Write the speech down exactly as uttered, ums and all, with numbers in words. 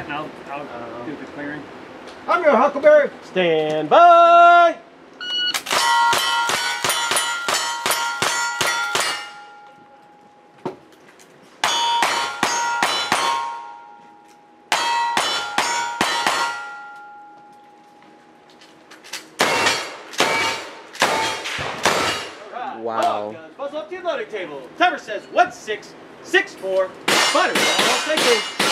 I'll, I'll uh, do the clearing. I'm your Huckleberry. Stand by. Right. Wow. Puzzle up to the loading table. Timer says one six six four. Butterfly. Thank you.